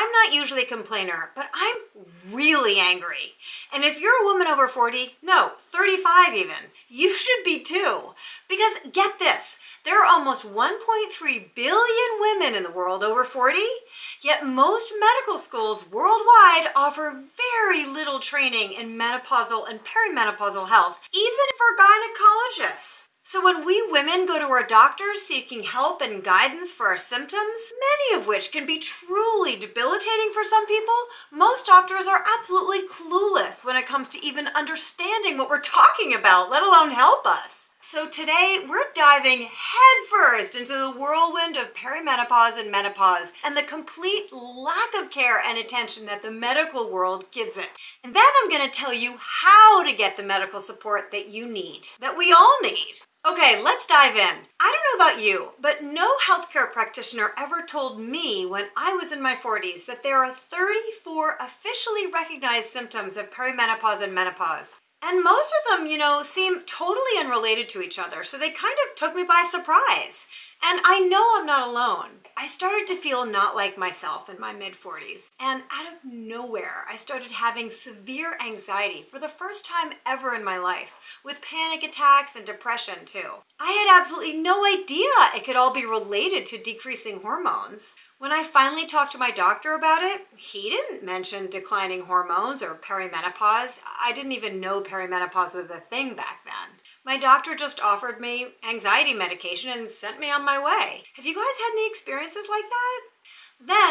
I'm not usually a complainer, but I'm really angry. And if you're a woman over 40, no, 35 even, you should be too. Because get this, there are almost 1.3 billion women in the world over 40, yet most medical schools worldwide offer very little training in menopausal and perimenopausal health, even for gynecologists. So when we women go to our doctors seeking help and guidance for our symptoms, many of which can be truly debilitating for some people, most doctors are absolutely clueless when it comes to even understanding what we're talking about, let alone help us. So today we're diving headfirst into the whirlwind of perimenopause and menopause and the complete lack of care and attention that the medical world gives it. And then I'm going to tell you how to get the medical support that you need, that we all need. Okay, let's dive in. I don't know about you, but no healthcare practitioner ever told me when I was in my 40s that there are 34 officially recognized symptoms of perimenopause and menopause. And most of them, you know, seem totally unrelated to each other, so they kind of took me by surprise. And I know I'm not alone. I started to feel not like myself in my mid-40s. And out of nowhere, I started having severe anxiety for the first time ever in my life, with panic attacks and depression too. I had absolutely no idea it could all be related to decreasing hormones. When I finally talked to my doctor about it, he didn't mention declining hormones or perimenopause. I didn't even know perimenopause was a thing back then. My doctor just offered me anxiety medication and sent me on my way. Have you guys had any experiences like that?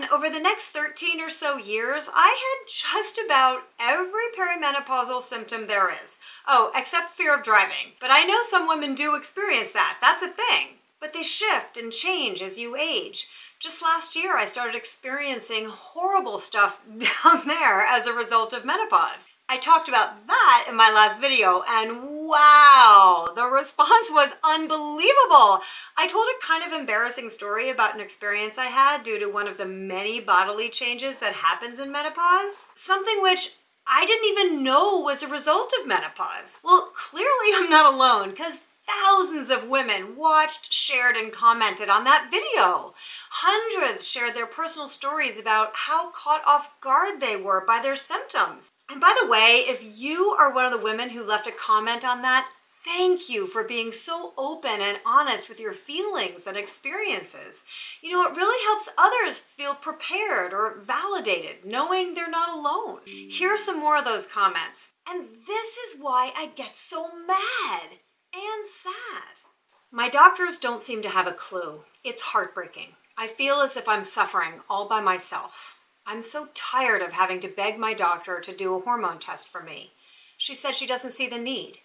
Then, over the next 13 or so years, I had just about every perimenopausal symptom there is. Oh, except fear of driving. But I know some women do experience that. That's a thing. But they shift and change as you age. Just last year, I started experiencing horrible stuff down there as a result of menopause. I talked about that in my last video, and wow, the response was unbelievable. I told a kind of embarrassing story about an experience I had due to one of the many bodily changes that happens in menopause, something which I didn't even know was a result of menopause. Well, clearly I'm not alone, because thousands of women watched, shared, and commented on that video. Hundreds shared their personal stories about how caught off guard they were by their symptoms. And by the way, if you are one of the women who left a comment on that, thank you for being so open and honest with your feelings and experiences. You know, it really helps others feel prepared or validated, knowing they're not alone. Here are some more of those comments. And this is why I get so mad. And sad. My doctors don't seem to have a clue. It's heartbreaking. I feel as if I'm suffering all by myself. I'm so tired of having to beg my doctor to do a hormone test for me. She said she doesn't see the need.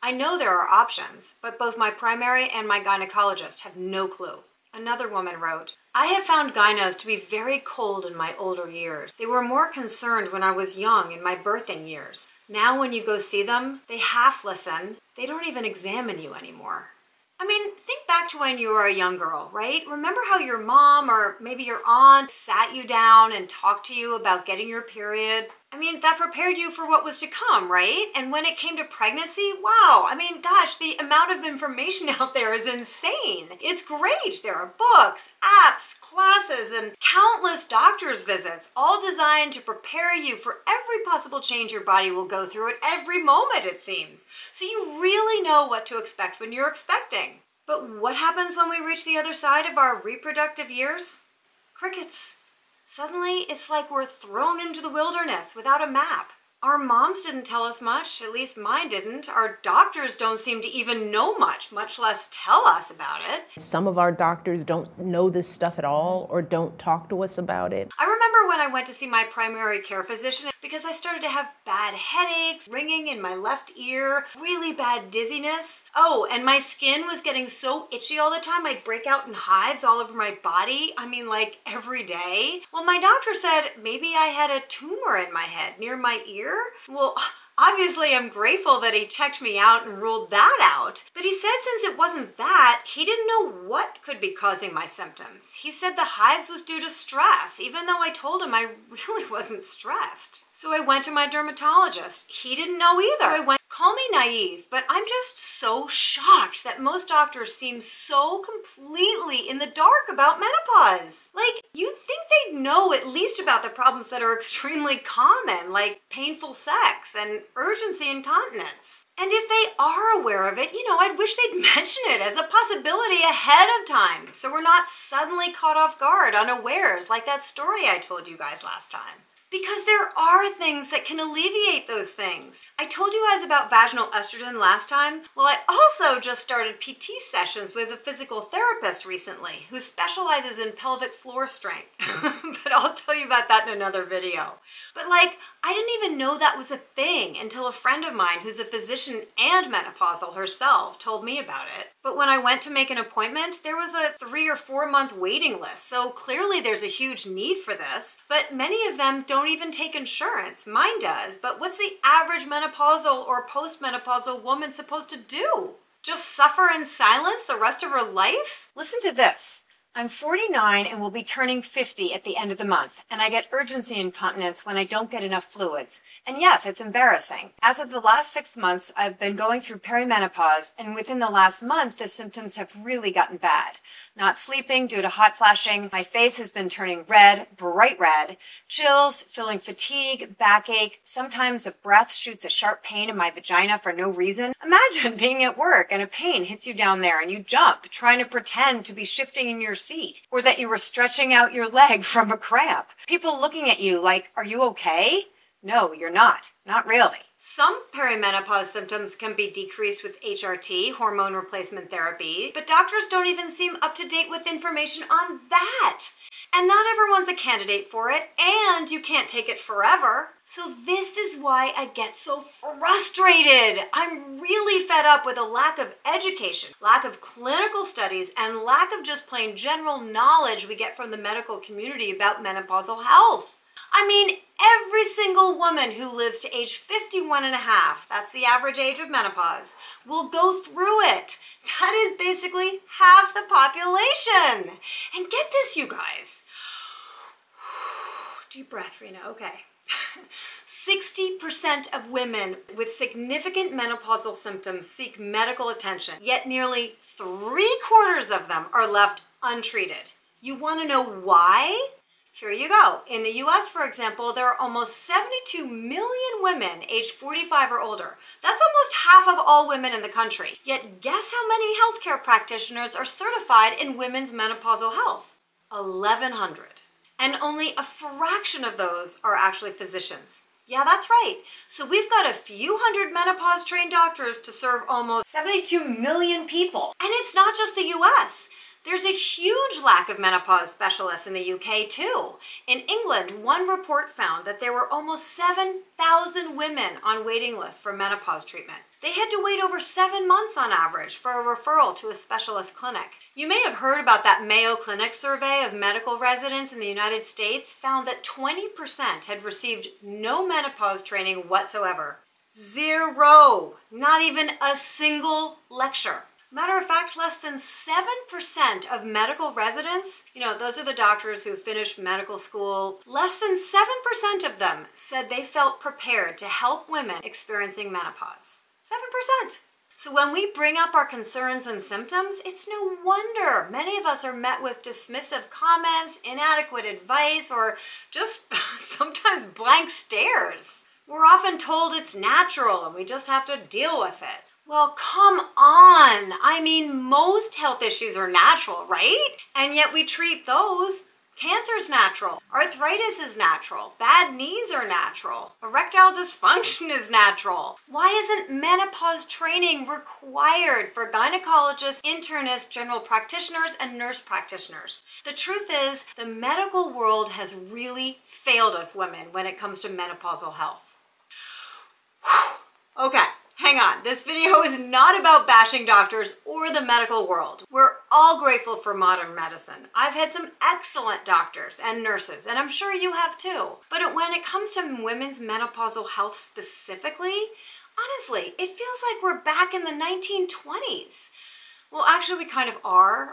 I know there are options, but both my primary and my gynecologist have no clue. Another woman wrote, I have found gynos to be very cold in my older years. They were more concerned when I was young in my birthing years. Now when you go see them, they half listen. They don't even examine you anymore. I mean, think back to when you were a young girl, right? Remember how your mom or maybe your aunt sat you down and talked to you about getting your period? I mean, that prepared you for what was to come, right? And when it came to pregnancy, wow, I mean, gosh, the amount of information out there is insane. It's great. There are books, apps, classes, and countless doctor's visits, all designed to prepare you for every possible change your body will go through at every moment, it seems. So you really know what to expect when you're expecting. But what happens when we reach the other side of our reproductive years? Crickets. Suddenly, it's like we're thrown into the wilderness without a map. Our moms didn't tell us much, at least mine didn't. Our doctors don't seem to even know much, much less tell us about it. Some of our doctors don't know this stuff at all or don't talk to us about it. I remember when I went to see my primary care physician because I started to have bad headaches, ringing in my left ear, really bad dizziness. Oh, and my skin was getting so itchy all the time, I'd break out in hives all over my body. I mean, like every day. Well, my doctor said maybe I had a tumor in my head near my ear. Well, obviously I'm grateful that he checked me out and ruled that out. But he said since it wasn't that, he didn't know what could be causing my symptoms. He said the hives was due to stress, even though I told him I really wasn't stressed. So I went to my dermatologist. He didn't know either. So I went. Call me naive, but I'm just so shocked that most doctors seem so completely in the dark about menopause. Like, you'd think they'd know at least about the problems that are extremely common, like painful sex and urgency incontinence. And if they are aware of it, you know, I'd wish they'd mention it as a possibility ahead of time, so we're not suddenly caught off guard, unawares, like that story I told you guys last time. Because there are things that can alleviate those things. I told you guys about vaginal estrogen last time. Well, I also just started PT sessions with a physical therapist recently who specializes in pelvic floor strength. But I'll tell you about that in another video. But like, I didn't even know that was a thing until a friend of mine who's a physician and menopausal herself told me about it. But when I went to make an appointment, there was a 3 or 4 month waiting list. So clearly there's a huge need for this, but many of them don't even take insurance. Mine does, but what's the average menopausal or postmenopausal woman supposed to do? Just suffer in silence the rest of her life? Listen to this. I'm 49 and will be turning 50 at the end of the month, and I get urgency incontinence when I don't get enough fluids. And yes, it's embarrassing. As of the last 6 months, I've been going through perimenopause, and within the last month, the symptoms have really gotten bad. Not sleeping due to hot flashing, my face has been turning red, bright red, chills, feeling fatigue, backache, sometimes a breath shoots a sharp pain in my vagina for no reason. Imagine being at work and a pain hits you down there and you jump, trying to pretend to be shifting in your seat, or that you were stretching out your leg from a cramp. People looking at you like, are you okay? No, you're not. Not really. Some perimenopause symptoms can be decreased with HRT, hormone replacement therapy, but doctors don't even seem up to date with information on that. And not everyone's a candidate for it, and you can't take it forever. So this is why I get so frustrated. I'm really fed up with a lack of education, lack of clinical studies, and lack of just plain general knowledge we get from the medical community about menopausal health. I mean, every single woman who lives to age 51 and a half, that's the average age of menopause, will go through it. That is basically half the population. And get this, you guys. Deep breath, Rena, okay. 60% of women with significant menopausal symptoms seek medical attention, yet nearly 3/4 of them are left untreated. You want to know why? Here you go. In the US, for example, there are almost 72 million women aged 45 or older. That's almost half of all women in the country. Yet guess how many healthcare practitioners are certified in women's menopausal health? 1,100. And only a fraction of those are actually physicians. Yeah, that's right. So we've got a few hundred menopause-trained doctors to serve almost 72 million people. And it's not just the US. There's a huge lack of menopause specialists in the UK too. In England, one report found that there were almost 7,000 women on waiting lists for menopause treatment. They had to wait over 7 months on average for a referral to a specialist clinic. You may have heard about that Mayo Clinic survey of medical residents in the United States found that 20% had received no menopause training whatsoever. Zero! Not even a single lecture. Matter of fact, less than 7% of medical residents, you know, those are the doctors who finished medical school, less than 7% of them said they felt prepared to help women experiencing menopause. 7%. So when we bring up our concerns and symptoms, it's no wonder many of us are met with dismissive comments, inadequate advice, or just sometimes blank stares. We're often told it's natural and we just have to deal with it. Well, come on. I mean, most health issues are natural, right? And yet we treat those. Cancer's natural. Arthritis is natural. Bad knees are natural. Erectile dysfunction is natural. Why isn't menopause training required for gynecologists, internists, general practitioners, and nurse practitioners? The truth is, the medical world has really failed us women when it comes to menopausal health. Okay. Hang on, this video is not about bashing doctors or the medical world. We're all grateful for modern medicine. I've had some excellent doctors and nurses, and I'm sure you have too. But when it comes to women's menopausal health specifically, honestly, it feels like we're back in the 1920s. Well, actually, we kind of are,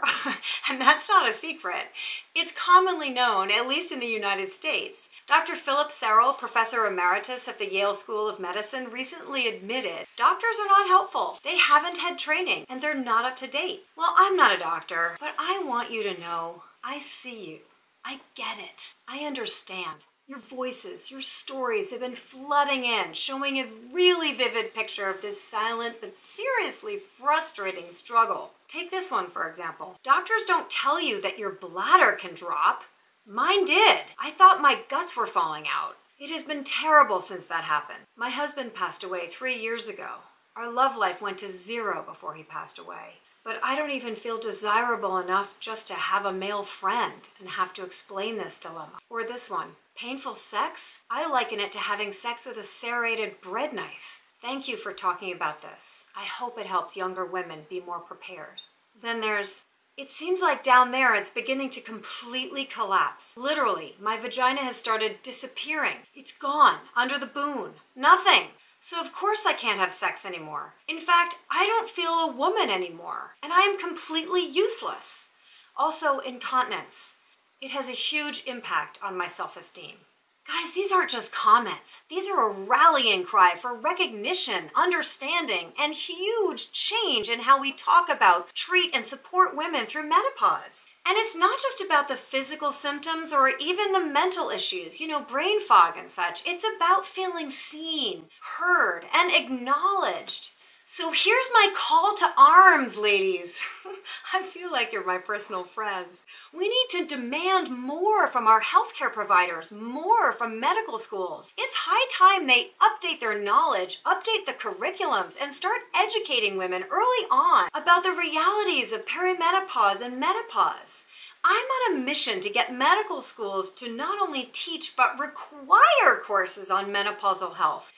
and that's not a secret. It's commonly known, at least in the United States. Dr. Philip Sarrel, professor emeritus at the Yale School of Medicine, recently admitted, doctors are not helpful. They haven't had training, and they're not up to date. Well, I'm not a doctor, but I want you to know I see you. I get it. I understand. Your voices, your stories have been flooding in, showing a really vivid picture of this silent but seriously frustrating struggle. Take this one, for example. Doctors don't tell you that your bladder can drop. Mine did. I thought my guts were falling out. It has been terrible since that happened. My husband passed away 3 years ago. Our love life went to zero before he passed away. But I don't even feel desirable enough just to have a male friend and have to explain this dilemma. Or this one, painful sex? I liken it to having sex with a serrated bread knife. Thank you for talking about this. I hope it helps younger women be more prepared. Then there's, it seems like down there it's beginning to completely collapse. Literally, my vagina has started disappearing. It's gone, under the boon, nothing. So of course I can't have sex anymore. In fact, I don't feel a woman anymore, and I am completely useless. Also, incontinence. It has a huge impact on my self-esteem. Guys, these aren't just comments. These are a rallying cry for recognition, understanding, and huge change in how we talk about, treat, and support women through menopause. And it's not just about the physical symptoms or even the mental issues, you know, brain fog and such. It's about feeling seen, heard, and acknowledged. So here's my call to arms, ladies. I feel like you're my personal friends. We need to demand more from our healthcare providers, more from medical schools. It's high time they update their knowledge, update the curriculums, and start educating women early on about the realities of perimenopause and menopause. I'm on a mission to get medical schools to not only teach but require courses on menopausal health.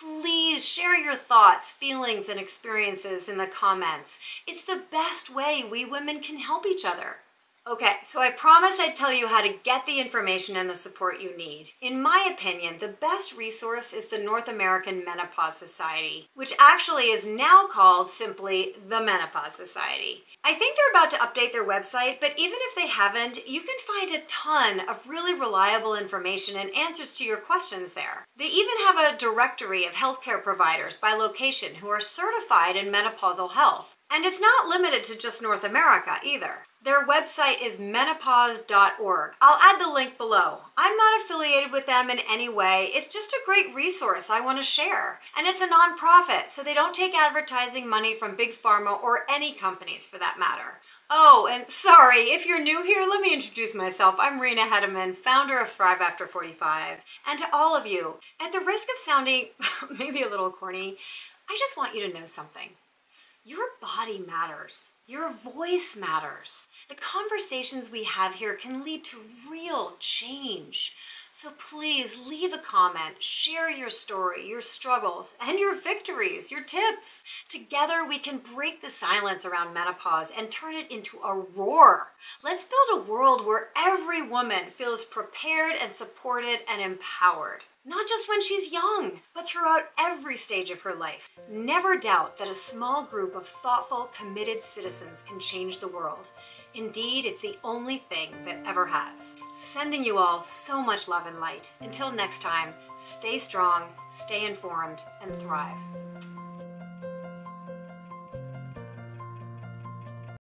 Please share your thoughts, feelings, and experiences in the comments. It's the best way we women can help each other. Okay, so I promised I'd tell you how to get the information and the support you need. In my opinion, the best resource is the North American Menopause Society, which actually is now called simply the Menopause Society. I think they're about to update their website, but even if they haven't, you can find a ton of really reliable information and answers to your questions there. They even have a directory of healthcare providers by location who are certified in menopausal health. And it's not limited to just North America either. Their website is menopause.org. I'll add the link below. I'm not affiliated with them in any way. It's just a great resource I want to share. And it's a nonprofit, so they don't take advertising money from Big Pharma or any companies for that matter. Oh, and sorry, if you're new here, let me introduce myself. I'm Rena Hedeman, founder of Thrive After 45. And to all of you, at the risk of sounding maybe a little corny, I just want you to know something. Your body matters. Your voice matters. The conversations we have here can lead to real change. So please leave a comment, share your story, your struggles, and your victories, your tips. Together we can break the silence around menopause and turn it into a roar. Let's build a world where every woman feels prepared and supported and empowered. Not just when she's young, but throughout every stage of her life. Never doubt that a small group of thoughtful, committed citizens can change the world. Indeed, it's the only thing that ever has. Sending you all so much love and light. Until next time, stay strong, stay informed, and thrive.